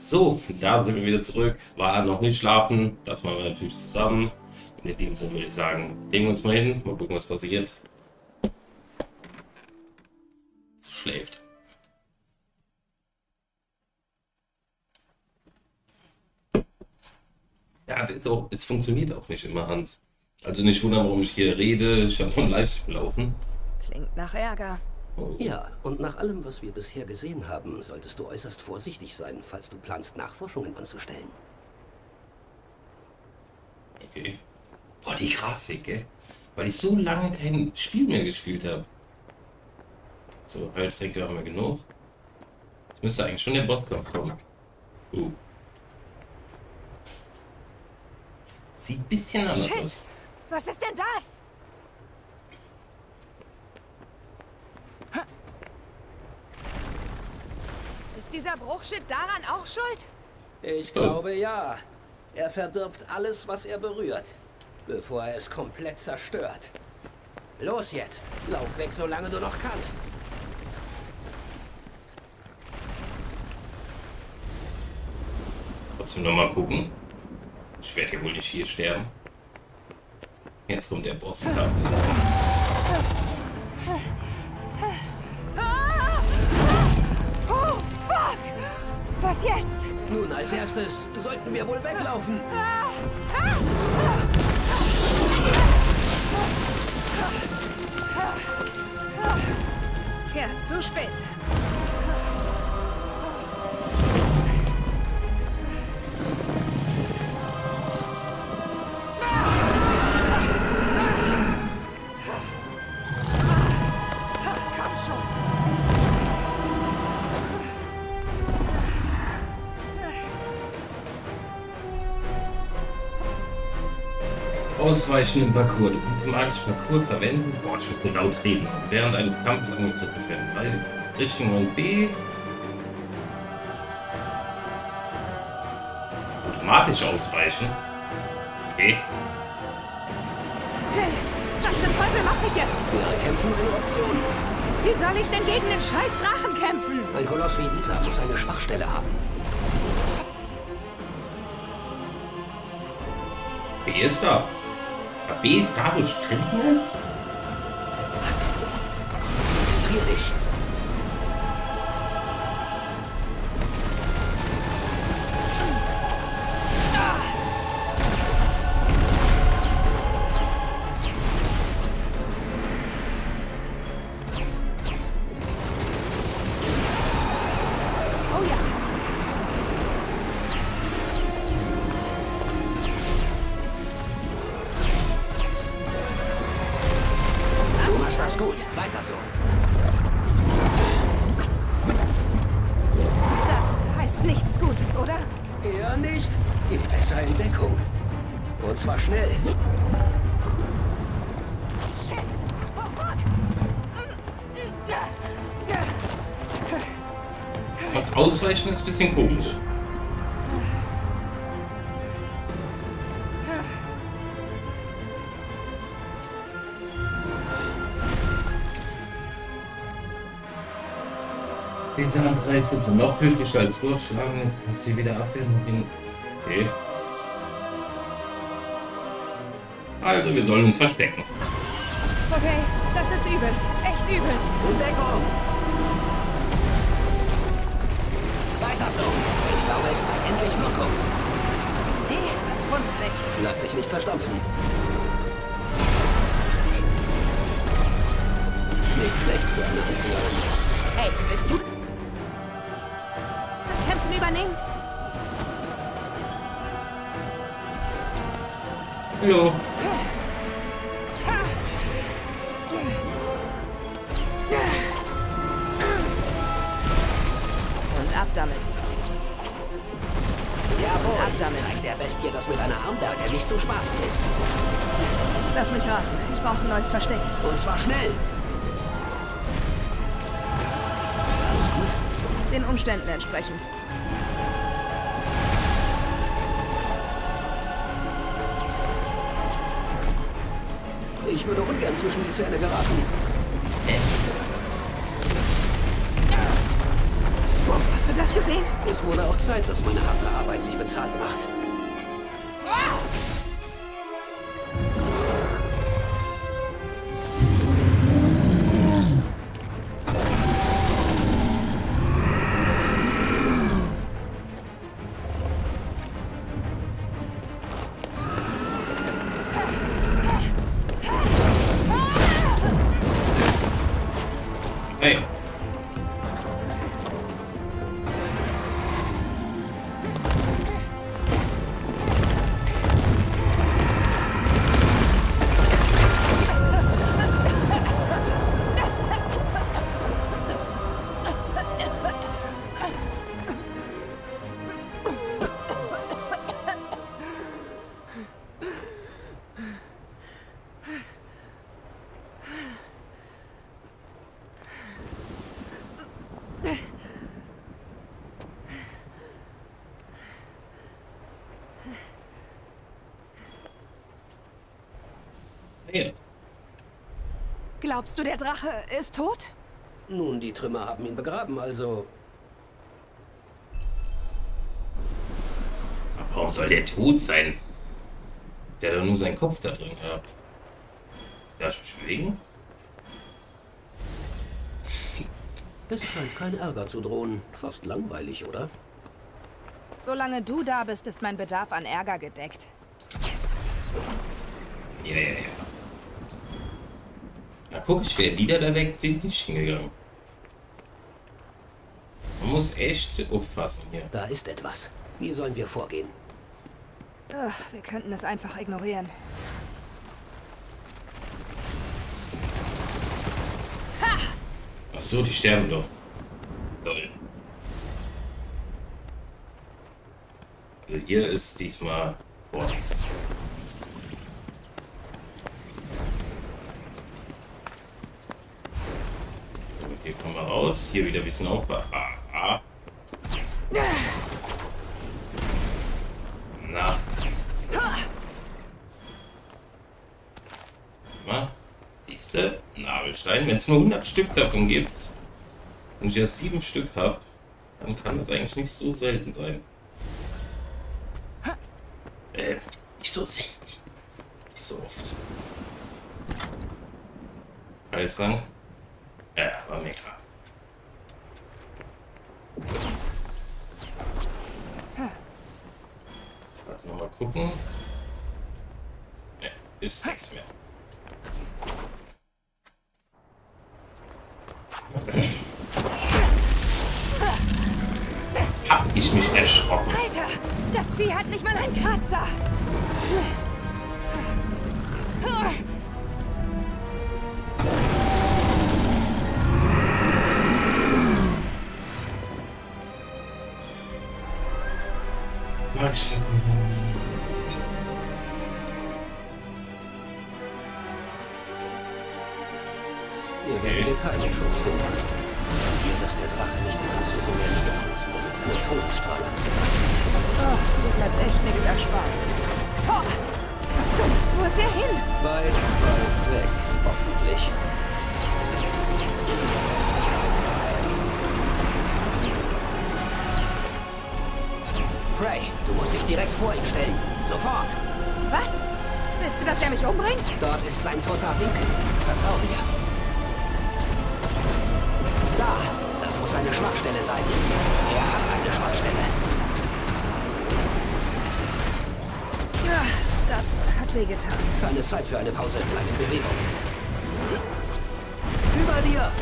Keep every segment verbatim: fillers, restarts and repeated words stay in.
So, da sind wir wieder zurück. War noch nicht schlafen. Das machen wir natürlich zusammen. Und in dem Sinne würde ich sagen, legen wir uns mal hin. Mal gucken, was passiert. Es schläft. Ja, das ist auch, es funktioniert auch nicht immer, Hans. Also nicht wundern, warum ich hier rede. Ich habe noch einen Livestream laufen. Klingt nach Ärger. Oh. Ja, und nach allem, was wir bisher gesehen haben, solltest du äußerst vorsichtig sein, falls du planst, Nachforschungen anzustellen. Okay. Boah, die Grafik, ey. Weil ich so lange kein Spiel mehr gespielt habe. So, Heiltränke haben wir genug. Jetzt müsste eigentlich schon der Bosskampf kommen. Uh. Sieht ein bisschen anders Shit. aus. Was ist denn das? Ist dieser Bruchschild daran auch schuld? Ich glaube ja. Er verdirbt alles, was er berührt, bevor er es komplett zerstört. Los jetzt! Lauf weg, solange du noch kannst! Trotzdem nochmal gucken. Ich werde ja wohl nicht hier sterben. Jetzt kommt der Bosskampf. Oh, fuck! Was jetzt? Nun, als erstes sollten wir wohl weglaufen. Tja, zu spät. Ausweichen im Parcours. Du kannst den magischen Parcours verwenden. Boah, ich muss nur laut reden. Während eines Kampfes angegriffen werden. Weil Richtung und B. Automatisch ausweichen. Okay. Hey, was zum Teufel mache ich jetzt? Ja, kämpfen ohne Option. Wie soll ich denn gegen den scheiß Drachen kämpfen? Ein Koloss wie dieser muss eine Schwachstelle haben. B ist da. B ist da, wo Sprinten ist? Konzentrier dich. Ausweichen ist ein bisschen komisch. Diese Angreifung ist noch tödlicher als Wurfschlagen. Kannst sie wieder abwehren. Okay. Also, wir sollen uns verstecken. Okay, das ist übel. Echt übel. Entdeckung! So, ich glaube, es zeigt endlich Wirkung. Nee, das funzt nicht. Lass dich nicht zerstampfen. Nicht schlecht für eine Anführerin. Hey, willst du das Kämpfen übernehmen? Hallo. Und ab damit. Jawohl, ab damit. Zeigt der Bestie, dass mit einer Armberge nicht zu spaßen ist. Lass mich raten, ich brauche ein neues Versteck. Und zwar schnell. Alles gut? Den Umständen entsprechend. Ich würde ungern zwischen die Zähne geraten. Hast du das gesehen? Es wurde auch Zeit, dass meine harte Arbeit sich bezahlt macht. Ah! Glaubst du, der Drache ist tot? Nun, die Trümmer haben ihn begraben, also... Aber warum soll der tot sein? Der hat doch nur seinen Kopf da drin gehabt. Darf ich mich bewegen? Es scheint kein Ärger zu drohen. Fast langweilig, oder? Solange du da bist, ist mein Bedarf an Ärger gedeckt. Ja, ja, ja. Na guck, ich wäre wieder da weg, sind nicht hingegangen. Man muss echt aufpassen hier. Da ist etwas. Wie sollen wir vorgehen? Ach, wir könnten es einfach ignorieren. Ha! Ach so, die sterben doch. Lol. Also hier ist diesmal Vorsicht. Hier kommen wir raus. Hier wieder ein bisschen aufbauen. Ah, ah. Na. Na. Siehst du? Nabelstein. Wenn es nur hundert Stück davon gibt und ich erst sieben Stück habe, dann kann das eigentlich nicht so selten sein. Äh, nicht so selten. Nicht so oft. Heiltrank. Ja, war mir klar. Warte, nochmal gucken. Ne, ist nichts mehr. Hab ich mich erschrocken. Alter, das Vieh hat nicht mal einen Kratzer. Wir werden keinen Schutz finden. Hier, dass der Drache nicht in Versuchung erliegt, uns nur mit seinen Todesstrahlen zu lassen. Ach, mir bleibt echt nichts erspart. Ho! Was zum? Wo ist er hin? Weit, weit weg, hoffentlich. Frey, du musst dich direkt vor ihn stellen. Sofort! Was? Willst du, dass er mich umbringt? Dort ist sein toter Winkel. Vertrau mir. Da! Das muss eine Schwachstelle sein. Er hat eine Schwachstelle. Ja, das hat wehgetan. Keine Zeit für eine Pause. Bleib in Bewegung. Über dir!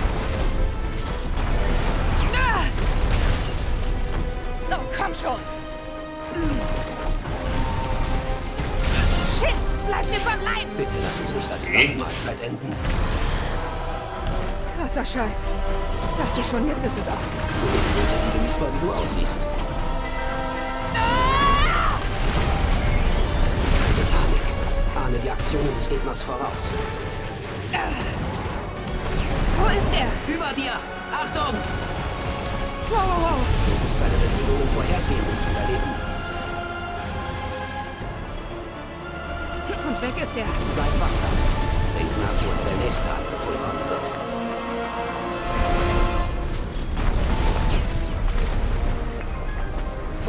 Ah! Oh, komm schon! Shit, bleib mir beim Leib! Bitte lass uns nicht als Nachtmahlzeit enden. Krasser Scheiß. Dachte schon, jetzt ist es aus. Du bist böse und genießbar, wie du aussiehst. Ah! Keine Panik. Ahne die Aktionen des Gegners voraus. Ah. Wo ist er? Über dir! Achtung! Wow, wow, wow. Du musst deine Bewegungen vorhersehen, um zu überleben. Und weg ist er. Bleib wachsam. Denk nach, wo der nächste Angriff vollkommen wird.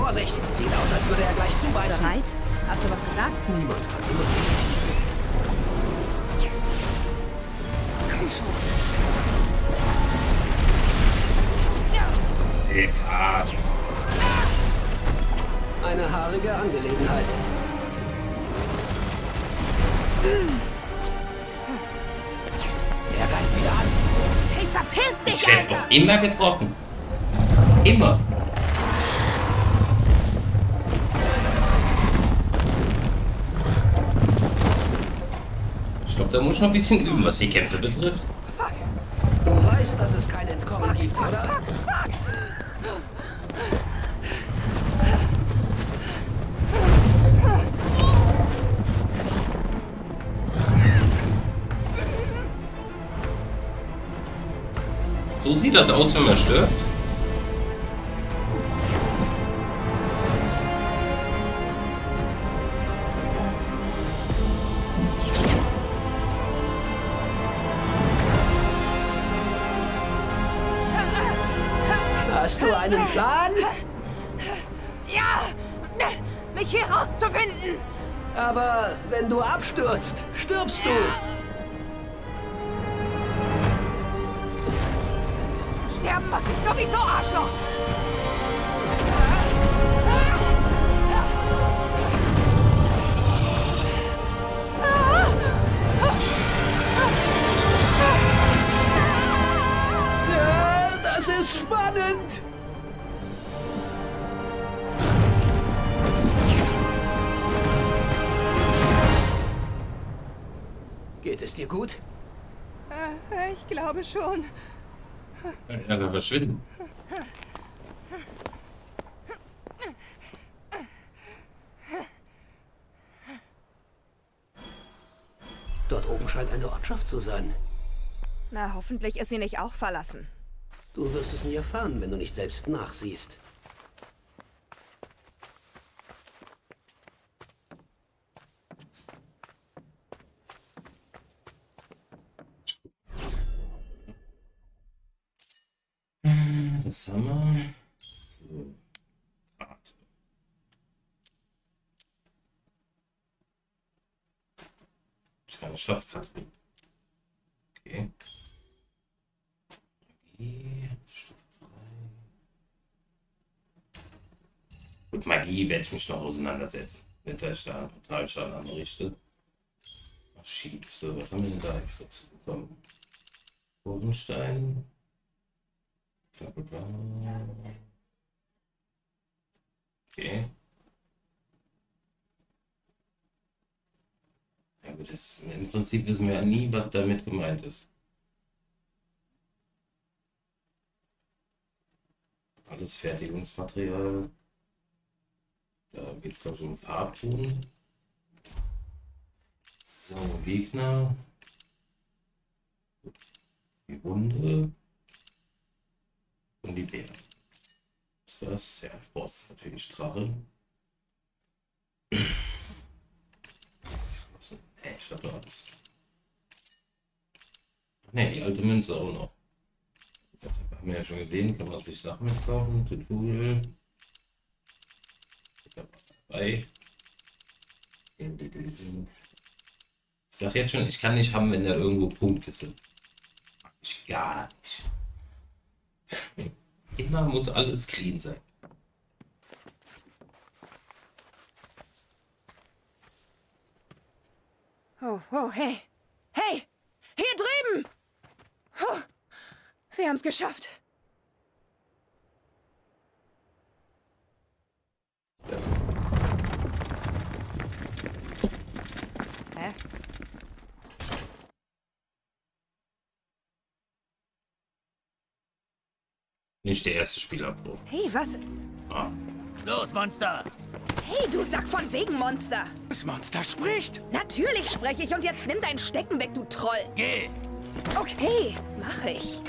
Vorsicht! Sieht aus, als würde er gleich zubeißen. Bereit? Hast du was gesagt? Niemand hat genug. Komm schon. Ja. Etat. Eine haarige Angelegenheit. Hm. Er greift wieder an. Hey, verpiss dich, ich hätte doch immer getroffen. Immer. Ich glaube, da muss ich noch ein bisschen üben, was die Kämpfe betrifft. Fuck. Du weißt, dass es kein Entkommen fuck, gibt, fuck, oder? Fuck, fuck. So sieht das aus, wenn man stirbt. Hast du einen Plan? Ja, mich hier rauszufinden. Aber wenn du abstürzt, stirbst du. Ja. Sterben muss ich sowieso, Arschloch! Tja, das ist spannend! Geht es dir gut? Äh, ich glaube schon. Ja, wir verschwinden. Dort oben scheint eine Ortschaft zu sein. Na, hoffentlich ist sie nicht auch verlassen. Du wirst es nie erfahren, wenn du nicht selbst nachsiehst. Das haben wir. So. Warte. Ich kann eine Schatzkarte. Okay. Magie. Stufe drei. Mit Magie werde ich mich noch auseinandersetzen. Wenn ich da einen Totalschaden anrichte. Maschine. So, was haben wir denn da jetzt dazu bekommen? Bodenstein. Okay. Ja gut, das, im Prinzip wissen wir ja nie, was damit gemeint ist. Alles Fertigungsmaterial. Da geht es, glaube ich, um Farbton. So, Gegner. Gut. Die Runde. Und die Bären. Ist das? Ja, Boss, natürlich Drache. Das ist ein echt Platz. Ne, die alte Münze auch noch. Das haben wir ja schon gesehen, kann man sich Sachen mitkaufen. Tutorial. Dabei. Ich sag jetzt schon, ich kann nicht haben, wenn da irgendwo Punkte sind. Mach ich gar nicht. Immer muss alles clean sein. Oh, oh, hey. Hey! Hier drüben! Oh, wir haben es geschafft. Hä? Nicht der erste Spielabbruch. Hey, was? Ah. Los, Monster! Hey, du Sack von wegen Monster! Das Monster spricht! Natürlich spreche ich und jetzt nimm dein Stecken weg, du Troll! Geh! Okay, mache ich.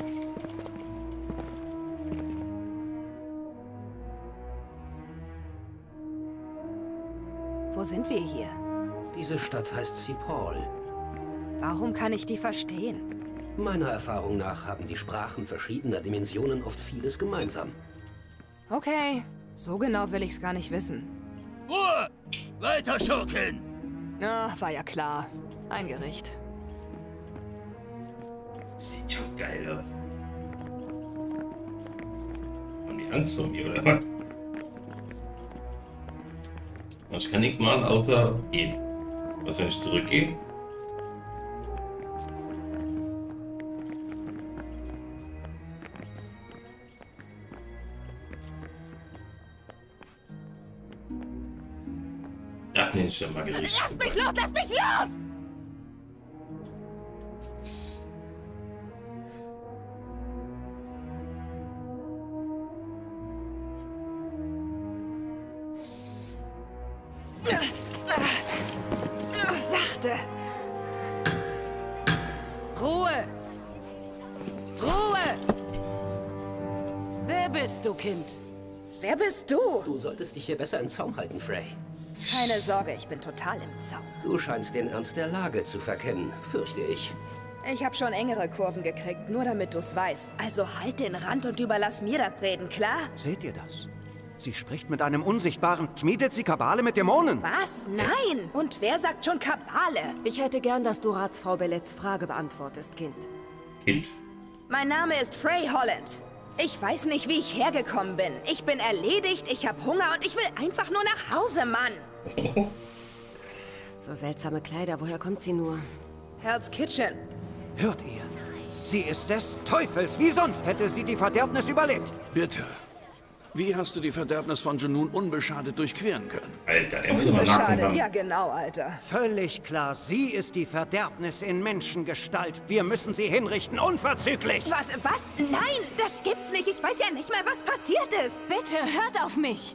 Wo sind wir hier? Diese Stadt heißt Cipal. Warum kann ich die verstehen? Meiner Erfahrung nach haben die Sprachen verschiedener Dimensionen oft vieles gemeinsam. Okay, So genau will ich's gar nicht wissen. Ruhe! Weiter schurken! Na, war ja klar. Ein Gericht. Sieht schon geil aus. Haben die Angst vor mir, oder was? Ich kann nichts machen, außer gehen. Was, wenn ich zurückgehe? Ach, nee, ich hab mal gerichtet. Lass mich los, lass mich los! Sachte! Ruhe! Ruhe! Wer bist du, Kind? Wer bist du? Du solltest dich hier besser im Zaum halten, Frey. Keine Sorge, ich bin total im Zaum. Du scheinst den Ernst der Lage zu verkennen, fürchte ich. Ich habe schon engere Kurven gekriegt, nur damit du's weißt. Also halt den Rand und überlass mir das Reden, klar? Seht ihr das? Sie spricht mit einem Unsichtbaren. Schmiedet sie Kabale mit Dämonen? Was? Nein! Und wer sagt schon Kabale? Ich hätte gern, dass du Ratsfrau Bellets Frage beantwortest, Kind. Kind? Mein Name ist Frey Holland. Ich weiß nicht, wie ich hergekommen bin. Ich bin erledigt, ich habe Hunger und ich will einfach nur nach Hause, Mann! So seltsame Kleider, woher kommt sie nur? Hell's Kitchen. Hört ihr? Sie ist des Teufels. Wie sonst hätte sie die Verderbnis überlebt. Bitte. Wie hast du die Verderbnis von Genun unbeschadet durchqueren können? Alter, der muss mal nachdenken. Ja, genau, Alter. Völlig klar, sie ist die Verderbnis in Menschengestalt. Wir müssen sie hinrichten, unverzüglich. Warte, was? Nein, das gibt's nicht. Ich weiß ja nicht mal, was passiert ist. Bitte, hört auf mich.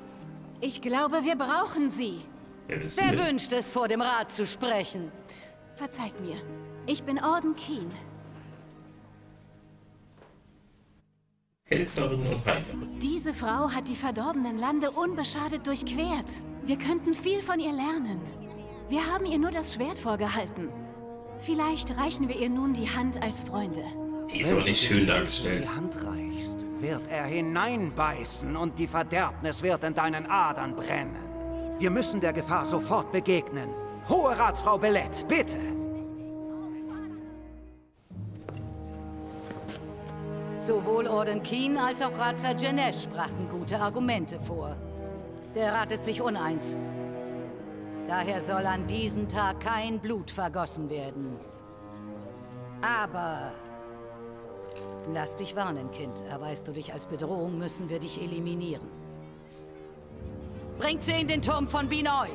Ich glaube, wir brauchen sie. Ja, wer wünscht es, vor dem Rat zu sprechen? Verzeiht mir, ich bin Orden Keen. Diese Frau hat die verdorbenen Lande unbeschadet durchquert. Wir könnten viel von ihr lernen. Wir haben ihr nur das Schwert vorgehalten. Vielleicht reichen wir ihr nun die Hand als Freunde. Die ist aber nicht schön dargestellt. Wenn du die Hand reichst, wird er hineinbeißen und die Verderbnis wird in deinen Adern brennen. Wir müssen der Gefahr sofort begegnen. Hohe Ratsfrau Bellet, bitte! Sowohl Orden Keen als auch Ratsherr Janesh brachten gute Argumente vor. Der Rat ist sich uneins. Daher soll an diesem Tag kein Blut vergossen werden. Aber lass dich warnen, Kind. Erweist du dich als Bedrohung, müssen wir dich eliminieren. Bringt sie in den Turm von Binoy!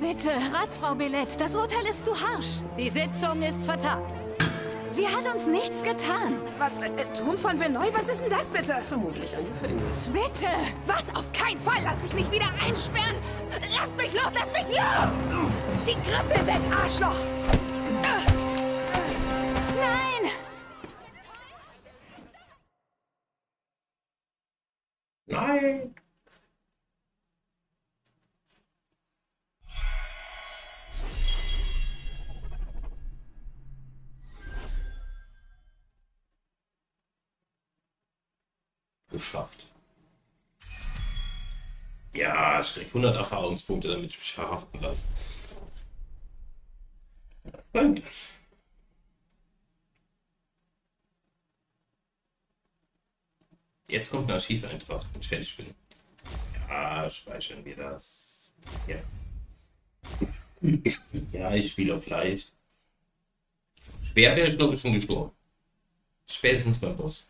Bitte, Ratsfrau Bellet, das Urteil ist zu harsch. Die Sitzung ist vertagt. Sie hat uns nichts getan. Was? Äh, Turm von Binoy? Was ist denn das bitte? Vermutlich ein Gefängnis. Bitte! Was? Auf keinen Fall lasse ich mich wieder einsperren! Lass mich los! Lass mich los! Die Griffel weg, Arschloch! Nein! Nein! Geschafft. Ja, ich krieg hundert Erfahrungspunkte, damit ich mich verhaften lasse. Danke. Jetzt kommt ein Archiveintrag, wenn ich fertig bin. Ja, speichern wir das. Ja, ja, ich spiele auf leicht. Schwer wäre ich, glaube ich, schon gestorben. Spätestens beim Boss.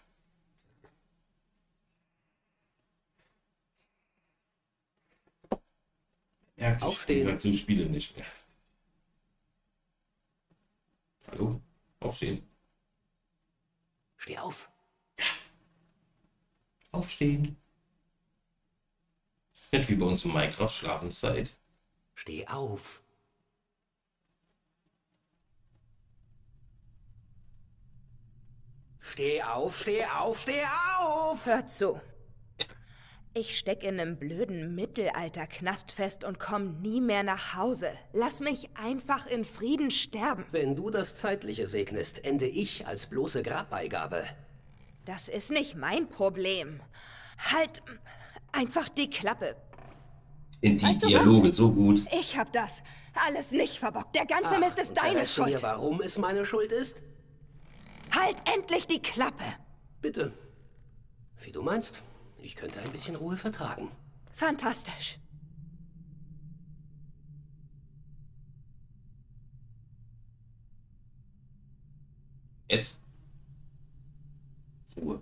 Ja, aufstehen. Zum Spiele nicht mehr. Hallo? Aufstehen. Steh auf. Ja. Aufstehen. Das ist nicht wie bei uns in Minecraft Schlafenszeit. Steh auf. Steh auf, steh auf, steh auf! Hört zu. Ich steck in einem blöden Mittelalter-Knast fest und komm nie mehr nach Hause. Lass mich einfach in Frieden sterben. Wenn du das Zeitliche segnest, ende ich als bloße Grabbeigabe. Das ist nicht mein Problem. Halt, Einfach die Klappe. Sind die Dialoge so gut? Ich hab das alles nicht verbockt. Der ganze Ach, Mist ist deine Schuld. Mir, warum es meine Schuld ist? Halt endlich die Klappe. Bitte. Wie du meinst. Ich könnte ein bisschen Ruhe vertragen. Fantastisch. Jetzt. Ruhe.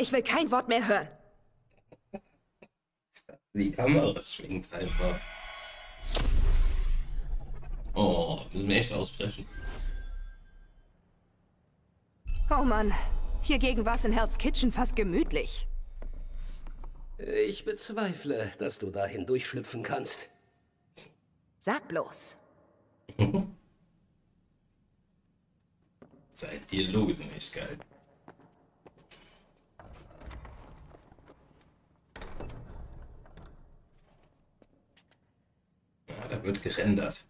Ich will kein Wort mehr hören. Die Kamera schwingt einfach. Oh, müssen wir echt ausbrechen. Oh Mann, hiergegen war es in Hell's Kitchen fast gemütlich. Ich bezweifle, dass du da hindurchschlüpfen kannst. Sag bloß. Seine Dialoge sind echt geil. Ja, da wird gerendert.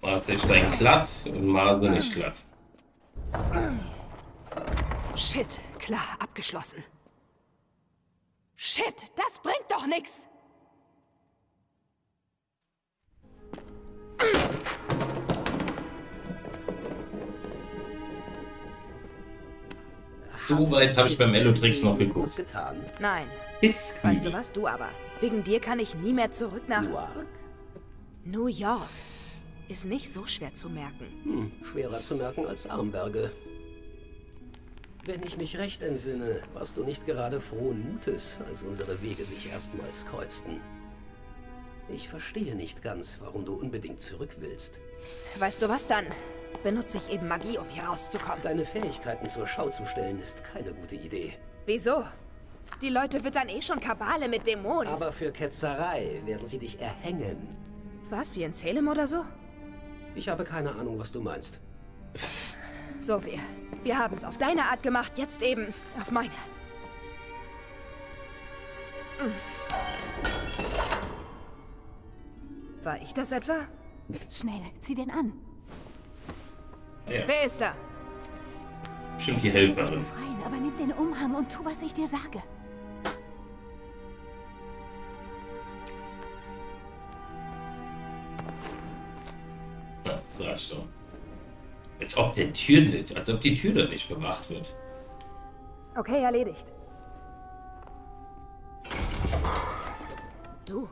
Mal ist der Stein glatt und mal ist er nicht glatt. Shit, klar, abgeschlossen. Shit, das bringt doch nichts. So weit habe ich beim Elotrix noch geguckt. Nein. Ist weißt du was, du aber. Wegen dir kann ich nie mehr zurück nach... New York? New York. Ist nicht so schwer zu merken. Hm, schwerer zu merken als Armberge. Wenn ich mich recht entsinne, warst du nicht gerade frohen Mutes, als unsere Wege sich erstmals kreuzten. Ich verstehe nicht ganz, warum du unbedingt zurück willst. Weißt du was dann? Benutze ich eben Magie, um hier rauszukommen. Deine Fähigkeiten zur Schau zu stellen, ist keine gute Idee. Wieso? Die Leute wittern eh schon Kabale mit Dämonen. Aber für Ketzerei werden sie dich erhängen. Was, wie in Salem oder so? Ich habe keine Ahnung, was du meinst. So, wir. Wir haben es auf deine Art gemacht, jetzt eben auf meine. War ich das etwa? Schnell, zieh den an. Ja. Wer ist da? Bestimmt die Helferin. Freien, aber nimm den Umhang und tu, was ich dir sage. Ja, sagst du. Als ob der Tür nicht, als ob die Tür da nicht bewacht wird. Okay, erledigt. Du.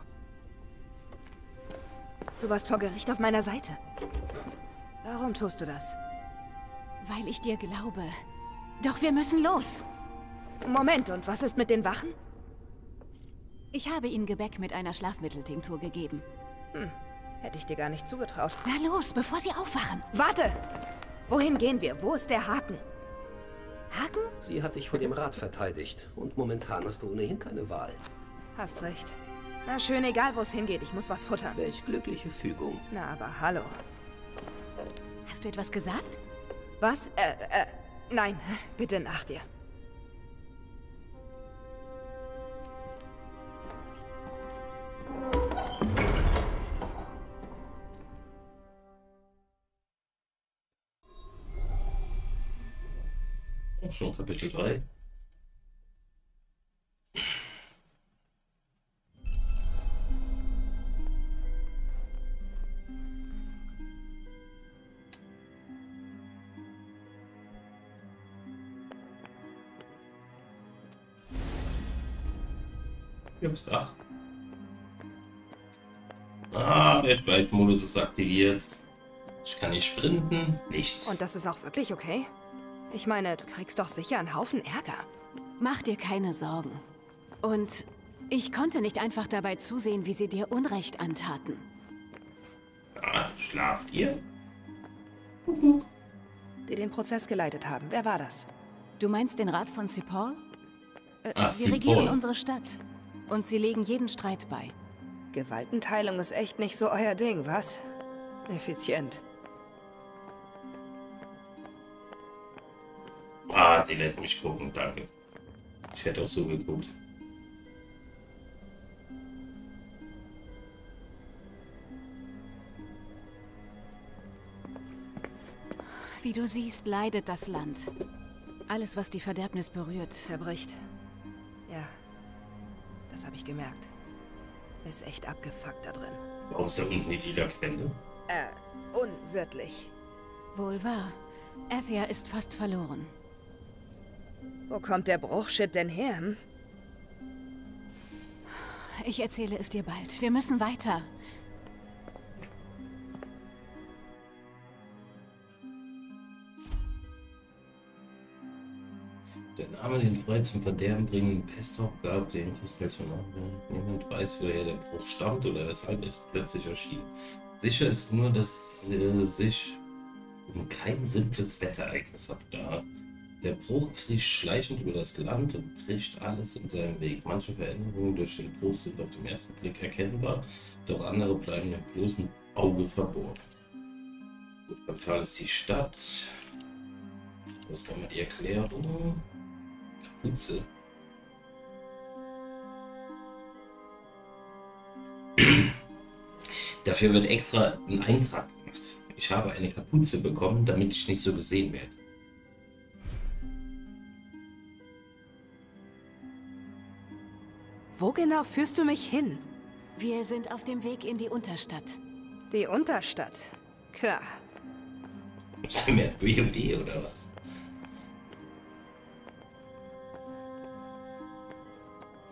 Du warst vor Gericht auf meiner Seite. Warum tust du das? Weil ich dir glaube. Doch wir müssen los. Moment, und was ist mit den Wachen? Ich habe ihnen Gebäck mit einer Schlafmitteltinktur gegeben. Hm. Hätte ich dir gar nicht zugetraut. Na los, bevor sie aufwachen. Warte! Wohin gehen wir? Wo ist der Haken? Haken? Sie hat dich vor dem Rat verteidigt. Und momentan hast du ohnehin keine Wahl. Hast recht. Na schön, egal wo es hingeht. Ich muss was futtern. Welch glückliche Fügung. Na, aber hallo. Hast du etwas gesagt? Was? Äh, äh, nein. Bitte nach dir. Schon Kapitel drei. Jetzt ach. Ah, der Schleichmodus ist aktiviert. Ich kann nicht sprinten. Nichts. Und das ist auch wirklich okay? Ich meine, du kriegst doch sicher einen Haufen Ärger. Mach dir keine Sorgen. Und ich konnte nicht einfach dabei zusehen, wie sie dir Unrecht antaten. Ah, schlaft ihr? Kuckuck. Die den Prozess geleitet haben. Wer war das? Du meinst den Rat von Cipal? Äh, Ach, sie Cipal. Regieren unsere Stadt. Und sie legen jeden Streit bei. Gewaltenteilung ist echt nicht so euer Ding, was? Effizient. Ah, sie lässt mich gucken, danke. Ich hätte auch so geguckt. Wie du siehst, leidet das Land. Alles, was die Verderbnis berührt, zerbricht. Ja, das habe ich gemerkt. Ist echt abgefuckt da drin. Außer unten die Lilaquelle. Äh, unwirtlich. Wohl wahr. Aethia ist fast verloren. Wo kommt der Bruchshit denn her? Hm? Ich erzähle es dir bald. Wir müssen weiter. Der Name, den Frey zum Verderben bringenden Pesthoff gab, den Kusplatz von Ordnung. Niemand weiß, woher der Bruch stammt oder weshalb es plötzlich erschien. Sicher ist nur, dass äh, sich um kein simples Wetterereignis handelt. Der Bruch kriecht schleichend über das Land und bricht alles in seinem Weg. Manche Veränderungen durch den Bruch sind auf den ersten Blick erkennbar, doch andere bleiben dem bloßen Auge verborgen. Gut, Kapital ist die Stadt. Was ist nochmal die Erklärung? Kapuze. Dafür wird extra ein Eintrag gemacht. Ich habe eine Kapuze bekommen, damit ich nicht so gesehen werde. Wo genau führst du mich hin? Wir sind auf dem Weg in die Unterstadt. Die Unterstadt? Klar. Ist mehr W W oder was?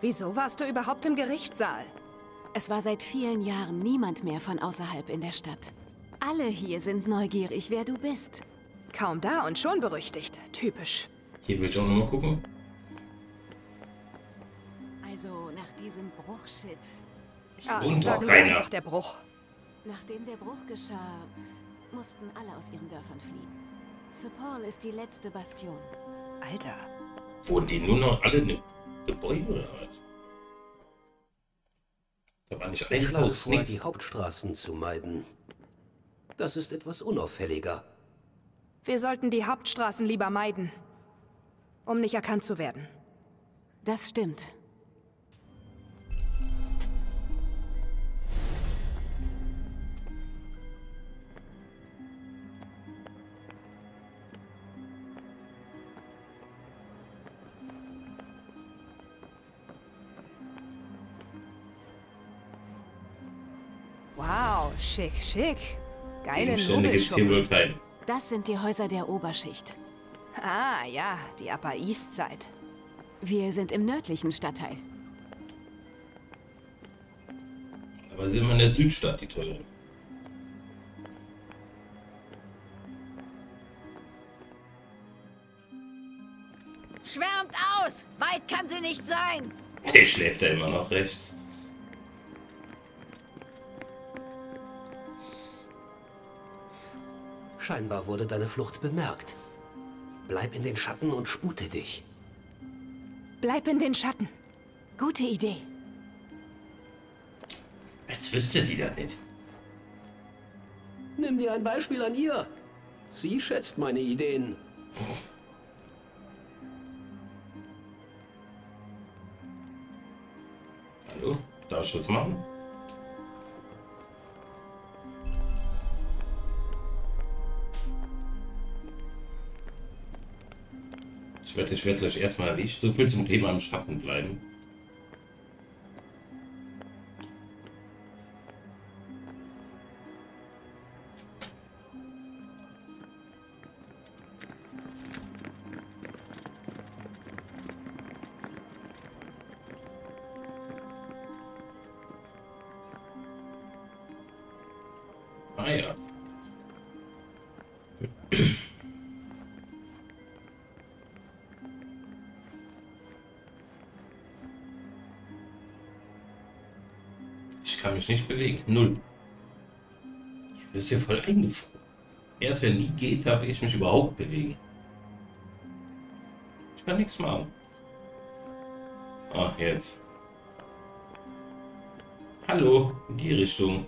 Wieso warst du überhaupt im Gerichtssaal? Es war seit vielen Jahren niemand mehr von außerhalb in der Stadt. Alle hier sind neugierig, wer du bist. Kaum da und schon berüchtigt. Typisch. Hier will ich auch nochmal gucken. Also nach diesem Bruchshit. Ah, sag mir einfach der Bruch. Nachdem der Bruch geschah, mussten alle aus ihren Dörfern fliehen. Cipal ist die letzte Bastion. Alter. Wurden die nur noch alle in dem Gebäude oder was? Da war nicht ein Haus, nichts. Die Hauptstraßen zu meiden. Das ist etwas unauffälliger. Wir sollten die Hauptstraßen lieber meiden, um nicht erkannt zu werden. Das stimmt. Wow, schick, schick. Geile Nobelschuppen. Das sind die Häuser der Oberschicht. Ah ja, die Upper East Side. Wir sind im nördlichen Stadtteil. Aber sind wir in der Südstadt, die Teure? Schwärmt aus! Weit kann sie nicht sein! Der schläft ja immer noch rechts. Scheinbar wurde deine Flucht bemerkt. Bleib in den Schatten und spute dich. Bleib in den Schatten. Gute Idee. Als wüsste die das nicht. Nimm dir ein Beispiel an ihr. Sie schätzt meine Ideen. Hallo? Darf ich was machen? Ich werde, ich werde gleich erstmal erwischt. So viel zum Thema im Schatten bleiben. Ah ja. Kann mich nicht bewegen. Null. Ich bin hier voll eingefroren. Erst wenn die geht, darf ich mich überhaupt bewegen. Ich kann nichts machen. Ach, jetzt. Hallo, in die Richtung.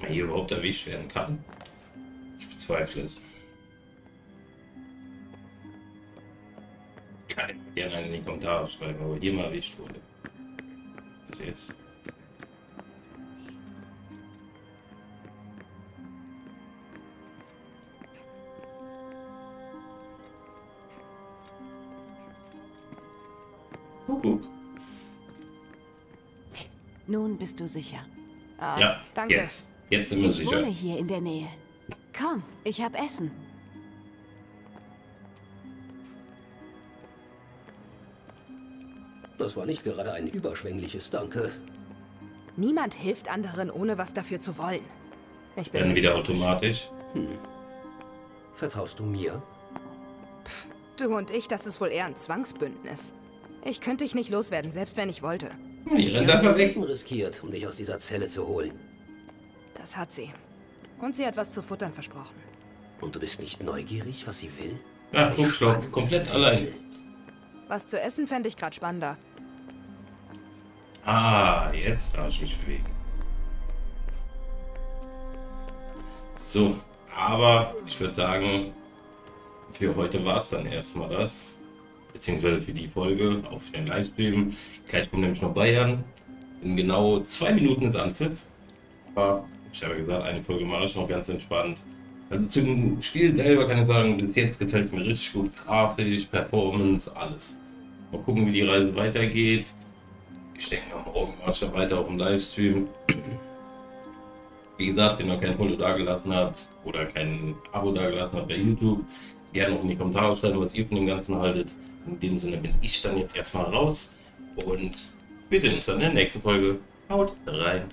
Wenn hier überhaupt erwischt werden kann. Ich bezweifle es. Gerne einen in die Kommentare schreiben, aber hier mal erwischt wurde. Bis jetzt. Kuckuck. Nun bist du sicher. Ah, ja, danke. Jetzt. Jetzt sind wir ich sicher. Ich wohne hier in der Nähe. Komm, ich hab Essen. Das war nicht gerade ein überschwängliches Danke. Niemand hilft anderen, ohne was dafür zu wollen. Ich bin wieder automatisch. Hm. Vertraust du mir? Pff, du und ich, das ist wohl eher ein Zwangsbündnis. Ich könnte dich nicht loswerden, selbst wenn ich wollte. Ich habe Leben riskiert, um dich aus dieser Zelle zu holen. Das hat sie. Und sie hat was zu futtern versprochen. Und du bist nicht neugierig, was sie will? Ja, guck schon, komplett allein. Was zu essen fände ich gerade spannender. Ah, jetzt darf ich mich bewegen. So, aber ich würde sagen, für heute war es dann erstmal das. Beziehungsweise für die Folge auf den Livestream. Gleich kommt nämlich noch Bayern. In genau zwei Minuten ist Anpfiff. Aber ich habe gesagt, eine Folge mache ich noch ganz entspannt. Also zu dem Spiel selber kann ich sagen, bis jetzt gefällt es mir richtig gut. Grafisch, Performance, alles. Mal gucken, wie die Reise weitergeht. Ich denke, morgen mache ich dann weiter auch im Livestream. Wie gesagt, wenn ihr noch kein Follow dagelassen habt oder kein Abo dagelassen habt bei YouTube, gerne noch in die Kommentare schreiben, was ihr von dem Ganzen haltet. In dem Sinne bin ich dann jetzt erstmal raus und wir sehen uns dann in der nächsten Folge. Haut rein!